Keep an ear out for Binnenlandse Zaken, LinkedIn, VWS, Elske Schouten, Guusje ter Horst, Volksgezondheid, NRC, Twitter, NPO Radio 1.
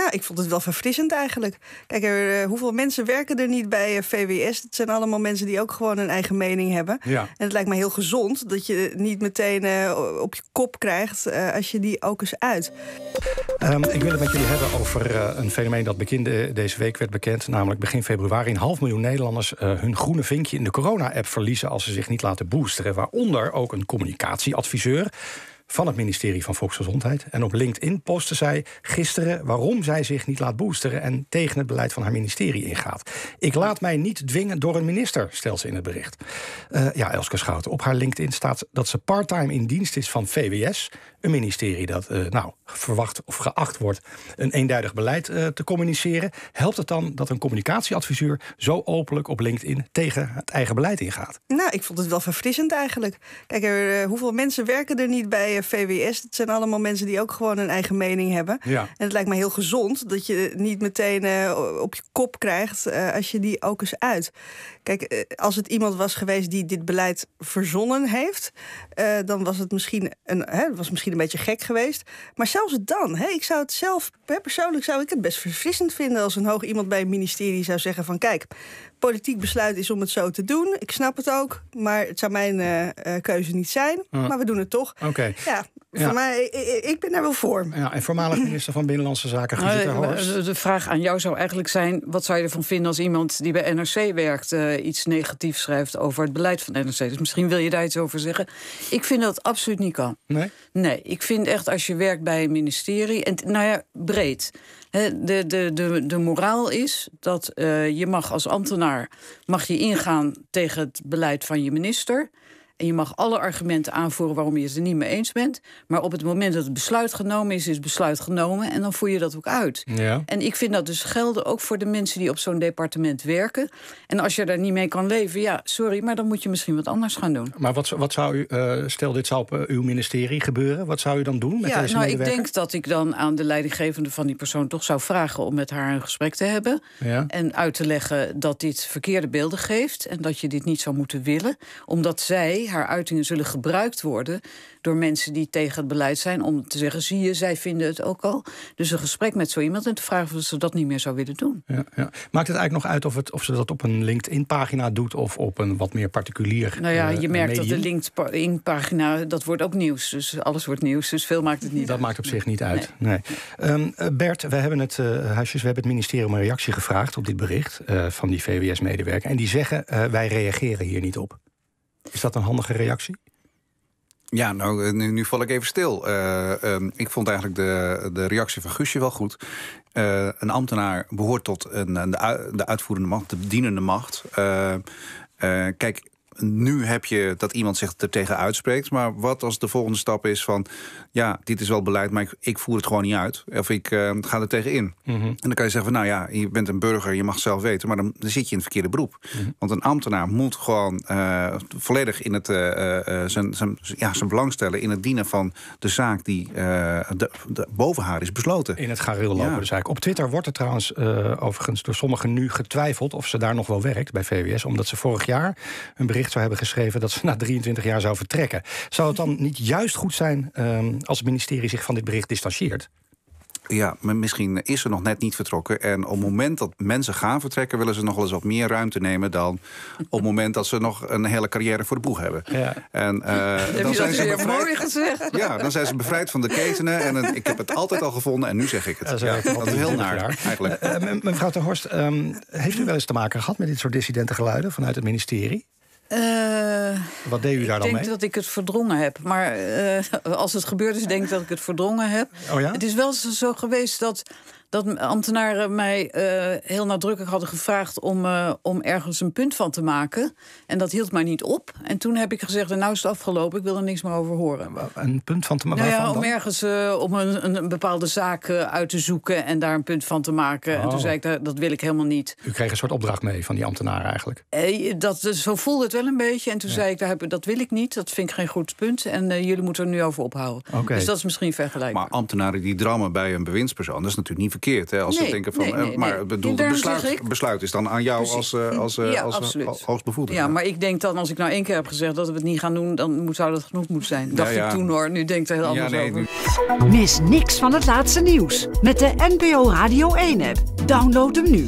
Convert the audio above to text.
nou, ik vond het wel verfrissend eigenlijk. Kijk, hoeveel mensen werken er niet bij VWS? Het zijn allemaal mensen die ook gewoon een eigen mening hebben. Ja. En het lijkt me heel gezond dat je niet meteen op je kop krijgt als je die ook eens uit. Ik wil het met jullie hebben over een fenomeen dat deze week werd bekend. Namelijk begin februari een 500.000 Nederlanders hun groene vinkje in de corona-app verliezen als ze zich niet laten boosteren. Waaronder ook een communicatieadviseur van het ministerie van Volksgezondheid. En op LinkedIn postte zij gisteren waarom zij zich niet laat boosteren en tegen het beleid van haar ministerie ingaat. Ik laat mij niet dwingen door een minister, stelt ze in het bericht. Elske Schouten, op haar LinkedIn staat dat ze parttime in dienst is van VWS, een ministerie dat verwacht of geacht wordt een eenduidig beleid te communiceren. Helpt het dan dat een communicatieadviseur zo openlijk op LinkedIn tegen het eigen beleid ingaat? Nou, ik vond het wel verfrissend eigenlijk. Kijk, hoeveel mensen werken er niet bij VWS? Het zijn allemaal mensen die ook gewoon een eigen mening hebben. Ja. En het lijkt me heel gezond dat je niet meteen op je kop krijgt als je die ook eens uit. Kijk, als het iemand was geweest die dit beleid verzonnen heeft, dan was het misschien een beetje gek geweest. Maar zelfs dan, ik zou het zelf, persoonlijk zou ik het best verfrissend vinden als een hoog iemand bij het ministerie zou zeggen van kijk, politiek besluit is om het zo te doen. Ik snap het ook, maar het zou mijn keuze niet zijn. Maar we doen het toch. Okay. Ja, voor mij, ik ben daar wel voor. Ja, en voormalig minister van Binnenlandse Zaken, Guusje ter Horst. De vraag aan jou zou eigenlijk zijn, wat zou je ervan vinden als iemand die bij NRC werkt iets negatiefs schrijft over het beleid van NRC? Dus misschien wil je daar iets over zeggen. Ik vind dat absoluut niet kan. Nee, ik vind echt als je werkt bij een ministerie, en breed. De moraal is dat je mag als ambtenaar je ingaan tegen het beleid van je minister. En je mag alle argumenten aanvoeren waarom je het er niet mee eens bent. Maar op het moment dat het besluit genomen is, is het besluit genomen. En dan voer je dat ook uit. Ja. En ik vind dat dus gelden ook voor de mensen die op zo'n departement werken. En als je daar niet mee kan leven, ja, sorry, maar dan moet je misschien wat anders gaan doen. Maar wat zou u, stel dit zou op uw ministerie gebeuren, wat zou u dan doen met deze medewerker? Ik denk dat ik dan aan de leidinggevende van die persoon toch zou vragen om met haar een gesprek te hebben. Ja. En uit te leggen dat dit verkeerde beelden geeft en dat je dit niet zou moeten willen. Omdat zij, haar uitingen zullen gebruikt worden door mensen die tegen het beleid zijn om te zeggen, zie je, zij vinden het ook al. Dus een gesprek met zo iemand en te vragen of ze dat niet meer zou willen doen. Ja. Maakt het eigenlijk nog uit of ze dat op een LinkedIn-pagina doet of op een wat meer particulier je merkt medium? Dat de LinkedIn-pagina, dat wordt ook nieuws. Dus alles wordt nieuws, dus veel maakt het niet uit. Dat maakt op zich niet uit. Nee. Bert, we hebben het ministerie om een reactie gevraagd op dit bericht van die VWS-medewerker. En die zeggen, wij reageren hier niet op. Is dat een handige reactie? Ja, nou, nu val ik even stil. Ik vond eigenlijk de reactie van Guusje wel goed. Een ambtenaar behoort tot de uitvoerende macht, de dienende macht. Kijk, nu heb je dat iemand zich er tegen uitspreekt. Maar wat als de volgende stap is van, ja, dit is wel beleid, maar ik voer het gewoon niet uit. Of ik ga er tegen in. Mm-hmm. En dan kan je zeggen van, nou ja, je bent een burger, je mag het zelf weten. Maar dan zit je in het verkeerde beroep. Mm-hmm. Want een ambtenaar moet gewoon volledig in het zijn belang stellen in het dienen van de zaak die boven haar is besloten. In het gareel lopen dus eigenlijk. Op Twitter wordt er trouwens overigens door sommigen nu getwijfeld of ze daar nog wel werkt bij VWS. Omdat ze vorig jaar een bericht zou hebben geschreven dat ze na 23 jaar zou vertrekken. Zou het dan niet juist goed zijn als het ministerie zich van dit bericht distancieert? Ja, maar misschien is ze nog net niet vertrokken. En op het moment dat mensen gaan vertrekken, willen ze nog wel eens wat meer ruimte nemen dan op het moment dat ze nog een hele carrière voor de boeg hebben. Ja. En dan zijn ze bevrijd. Gezegd? Ja, dan zijn ze bevrijd van de ketenen. En ik heb het altijd al gevonden en nu zeg ik het. Dat is heel naar eigenlijk. Mevrouw ter Horst, heeft u wel eens te maken gehad met dit soort dissidente geluiden vanuit het ministerie? Wat deed u daar dan mee? Ik denk dat ik het verdrongen heb. Maar als het gebeurd is, denk ik dat ik het verdrongen heb. Oh ja? Het is wel zo geweest dat ambtenaren mij heel nadrukkelijk hadden gevraagd om ergens een punt van te maken. En dat hield mij niet op. En toen heb ik gezegd, nou is het afgelopen, ik wil er niks meer over horen. Een punt van te maken? Nou ja, om ergens om een bepaalde zaak uit te zoeken en daar een punt van te maken. Oh. En toen zei ik, dat wil ik helemaal niet. U kreeg een soort opdracht mee van die ambtenaren eigenlijk? Zo voelde het wel een beetje. En toen zei ik, dat wil ik niet, dat vind ik geen goed punt. En jullie moeten er nu over ophouden. Okay. Dus dat is misschien vergelijkbaar. Maar ambtenaren die drammen bij een bewindspersoon, dat is natuurlijk niet verkeerd. verkeerd. Hè? Als ze denken van. Maar het besluit is dan aan jou als hoogstbevoegde. Ja, maar ik denk dan, als ik nou 1 keer heb gezegd dat we het niet gaan doen, dan zou dat genoeg moeten zijn. Dacht ik toen hoor. Nu denkt er heel anders over. Nu... Mis niks van het laatste nieuws met de NPO Radio 1 app. Download hem nu.